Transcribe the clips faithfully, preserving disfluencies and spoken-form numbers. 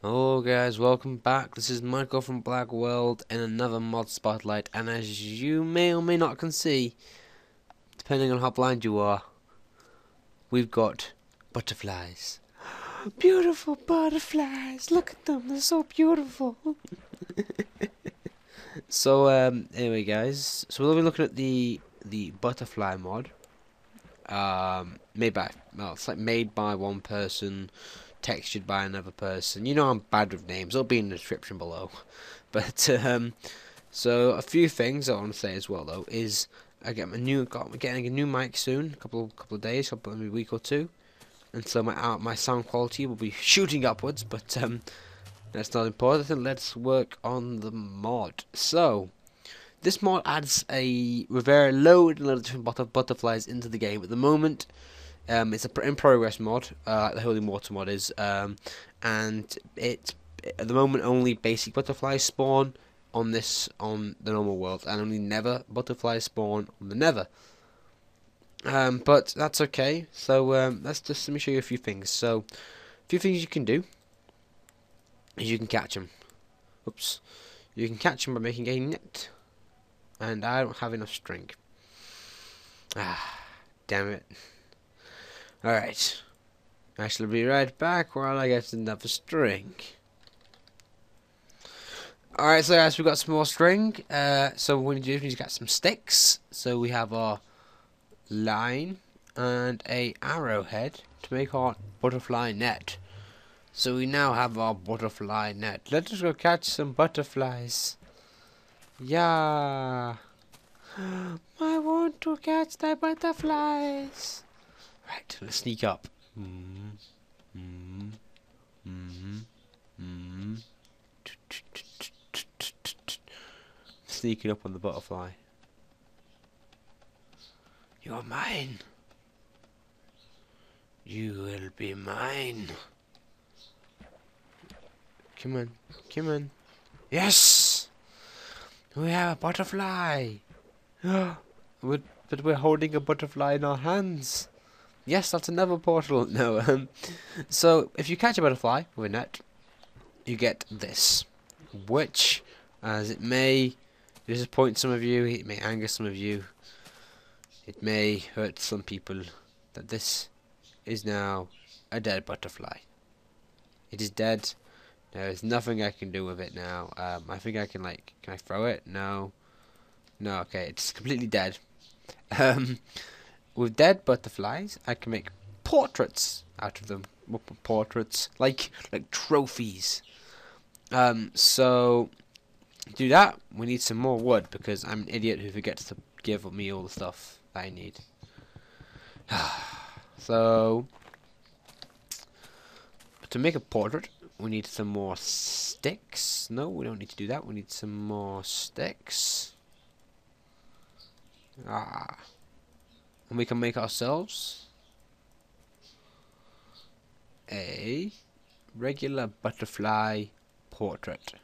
Hello guys, welcome back. This is Michael from Black World in another mod spotlight, and as you may or may not can see, depending on how blind you are, we've got butterflies. Beautiful butterflies, look at them, they're so beautiful. So um, anyway guys, so we'll be looking at the the butterfly mod, um, made by, well, it's like made by one person, textured by another person. You know I'm bad with names, it'll be in the description below. But um, so a few things I want to say as well though is I get my new got I'm getting a new mic soon, a couple couple of days, couple maybe a week or two, and so my uh, my sound quality will be shooting upwards. But um, that's not important. Let's work on the mod. So this mod adds a very load and load of different butterflies into the game at the moment. Um, it's a in progress mod, uh, the Holy Water mod is, um, and it at the moment only basic butterflies spawn on this on the normal world, and only Nether butterflies spawn on the Nether. Um, but that's okay. So um, let's just let me show you a few things. So a few things you can do is you can catch them. Oops, you can catch them by making a net, and I don't have enough string. Ah, damn it. Alright, I shall be right back while I get another string. Alright, so guys, we've got some more string. Uh, so what we need to do is we need to get some sticks. So we have our line and a arrowhead to make our butterfly net. So we now have our butterfly net. Let us go catch some butterflies. Yeah. I want to catch the butterflies. Right, let's sneak up. Mm-hmm. Mm-hmm. Mm-hmm. Mm-hmm. Sneaking up on the butterfly. You're mine. You will be mine. Come on, come on. Yes! We have a butterfly. we're, but we're holding a butterfly in our hands. Yes, that's another portal. No, um, so if you catch a butterfly with a net, you get this, which, as it may disappoint some of you, it may anger some of you, it may hurt some people, that this is now a dead butterfly. It is dead. There's nothing I can do with it now. Um, I think I can, like, can I throw it? No. No, okay, it's completely dead. Um... With dead butterflies, I can make portraits out of them. Portraits, like like trophies. Um, so to do that, we need some more wood because I'm an idiot who forgets to give me all the stuff that I need. So to make a portrait, we need some more sticks. No, we don't need to do that. We need some more sticks. Ah. And we can make ourselves a regular butterfly portrait.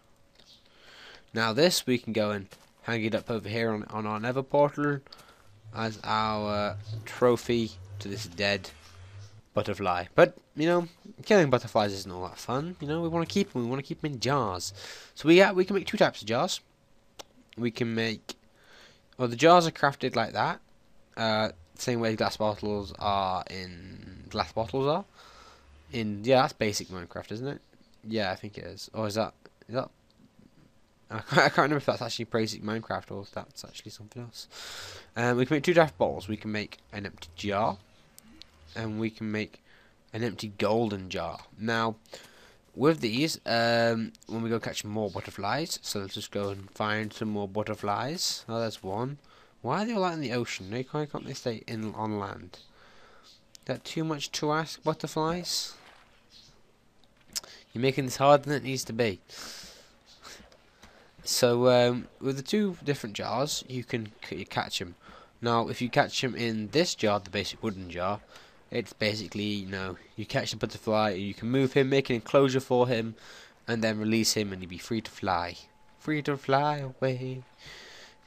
Now this we can go and hang it up over here on, on our Nether portal as our trophy to this dead butterfly. But you know, killing butterflies isn't all that fun. You know, we want to keep them. We want to keep them in jars. So we uh, we can make two types of jars. We can make, well, the jars are crafted like that. Uh, Same way glass bottles are in glass bottles are in yeah that's basic Minecraft, isn't it? Yeah, I think it is. Or is that is that I can't, I can't remember if that's actually basic Minecraft or if that's actually something else. Um, we can make two draft bottles. We can make an empty jar, and we can make an empty golden jar. Now with these, um, when we go catch more butterflies, so let's just go and find some more butterflies. Oh, there's one. Why are they all out in the ocean? Why can't, can't they stay in on land? Is that too much to ask, butterflies? You're making this harder than it needs to be. So um, with the two different jars, you can c catch them. Now, if you catch them in this jar, the basic wooden jar, it's basically, you know, you catch the butterfly, you can move him, make an enclosure for him, and then release him, and he'd be free to fly, free to fly away.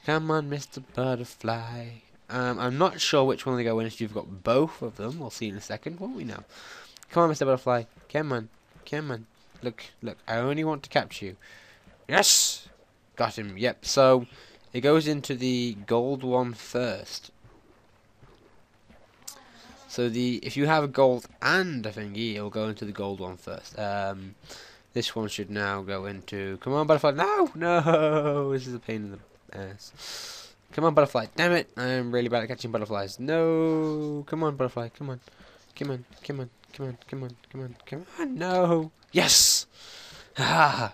Come on, Mister Butterfly. Um, I'm not sure which one they go in. If you've got both of them, we'll see in a second, won't we now? Come on, Mister Butterfly. Come on. Come on. Look, look, I only want to capture you. Yes! Got him, yep. So, it goes into the gold one first. So, the if you have a gold and a thingy, it'll go into the gold one first. Um, this one should now go into... Come on, butterfly. No! No! This is a pain in the ass. Come on, butterfly. Damn it! I'm really bad at catching butterflies. No! Come on, butterfly. Come on. Come on. Come on. Come on, come on, come on, come on, no! Yes! Ah!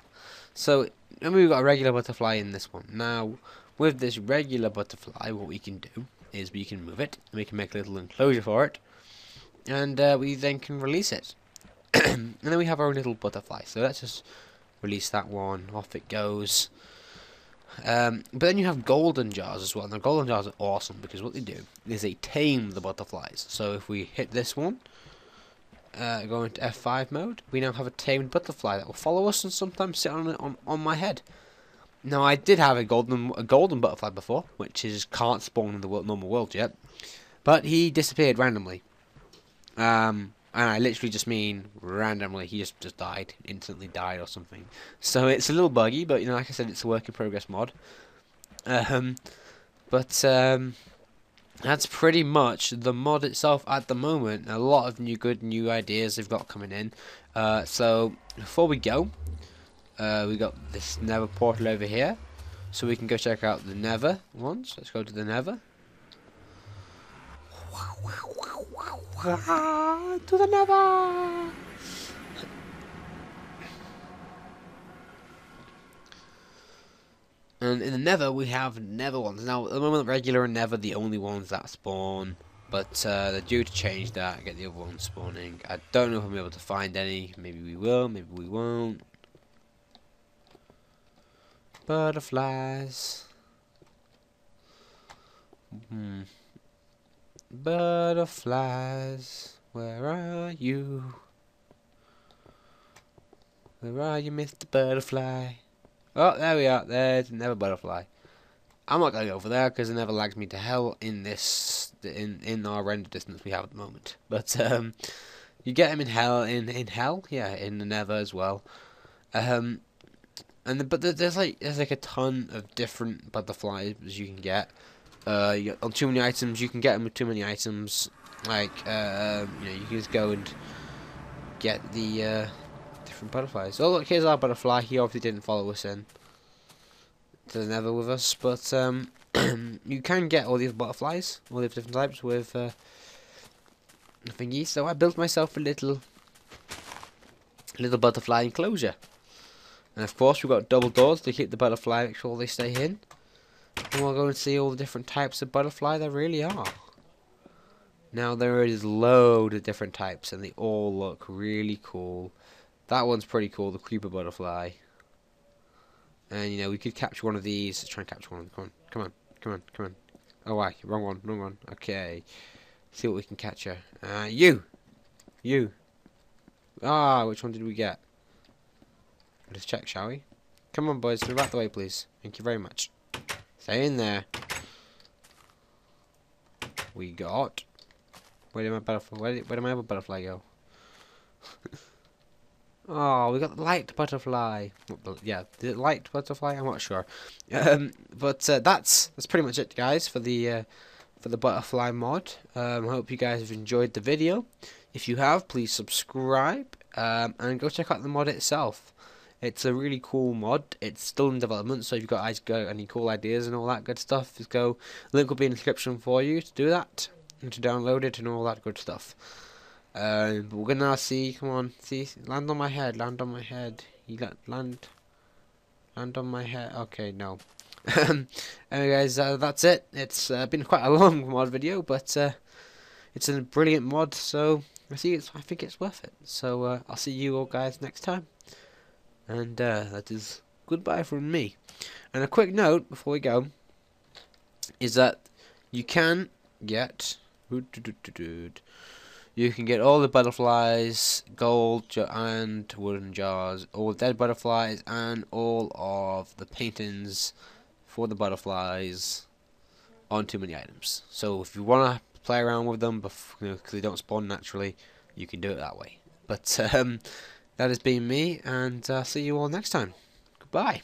So, and we've got a regular butterfly in this one. Now, with this regular butterfly, what we can do is we can move it, and we can make a little enclosure for it, and uh, we then can release it. And then we have our little butterfly, so let's just release that one, off it goes. Um, but then you have golden jars as well. Now, golden jars are awesome, because what they do is they tame the butterflies. So if we hit this one, Uh, go into F five mode, we now have a tamed butterfly that will follow us and sometimes sit on on, on my head. Now I did have a golden a golden butterfly before, which is can't spawn in the world, normal world yet, but he disappeared randomly. Um, and I literally just mean randomly. He just just died, instantly died or something. So it's a little buggy, but you know, like I said, it's a work in progress mod. Um, but um. That's pretty much the mod itself at the moment. A lot of new good new ideas they've got coming in. Uh, so before we go, uh, we got this Nether portal over here, so we can go check out the Nether once. Let's go to the Nether. To the Nether. And in the Nether, we have Nether ones. Now, at the moment, regular and Nether are the only ones that spawn. But uh, they're due to change that and get the other ones spawning. I don't know if I'm going to be able to find any. Maybe we will, maybe we won't. Butterflies. Mm-hmm. Butterflies, where are you? Where are you, Mister Butterfly? Oh, there we are. There's another butterfly. I'm not going over there because it never lags me to hell in this in in our render distance we have at the moment. But um, you get him in hell in in hell, yeah, in the Nether as well. Um, and the, but the, there's like there's like a ton of different butterflies you can get. Uh, you got, on too many items you can get them with too many items. Like uh, you know, you can just go and get the. Uh, different butterflies. Oh look, here's our butterfly. He obviously didn't follow us in to the Nether with us, but um, you can get all these butterflies, all these different types with uh, thingy. So I built myself a little little butterfly enclosure, and of course we've got double doors to keep the butterfly, make sure they stay in, and we'll go and see all the different types of butterfly there really are. Now there is loads of different types and they all look really cool. That one's pretty cool, the creeper butterfly. And you know, we could capture one of these. Let's try and capture one of them. Come on, come on, come on, come on. Oh, why? Wrong one, wrong one. Okay. Let's see what we can capture. Uh, you! You! Ah, which one did we get? Let's check, shall we? Come on, boys, move out the way, please. Thank you very much. Stay in there. We got. Where did my butterfly? Where did, where did my other butterfly go? Oh, we got the light butterfly. Yeah, the light butterfly. I'm not sure, um, but uh, that's that's pretty much it, guys, for the uh, for the butterfly mod. Um, I hope you guys have enjoyed the video. If you have, please subscribe um, and go check out the mod itself. It's a really cool mod. It's still in development, so if you've got any cool ideas and all that good stuff, just go. Link will be in the description for you to do that and to download it and all that good stuff. Uh, but we're gonna see. Come on, see, land on my head, land on my head. You got land, land on my head. Okay, no. Anyway, guys, uh, that's it. It's uh, been quite a long mod video, but uh, it's a brilliant mod. So I see, it's. I think it's worth it. So uh, I'll see you all guys next time, and uh, that is goodbye from me. And a quick note before we go is that you can get. You can get all the butterflies, gold and wooden jars, all the dead butterflies, and all of the paintings for the butterflies on too many items. So if you want to play around with them, because you know, they don't spawn naturally, you can do it that way. But um, that has been me, and uh, see you all next time. Goodbye.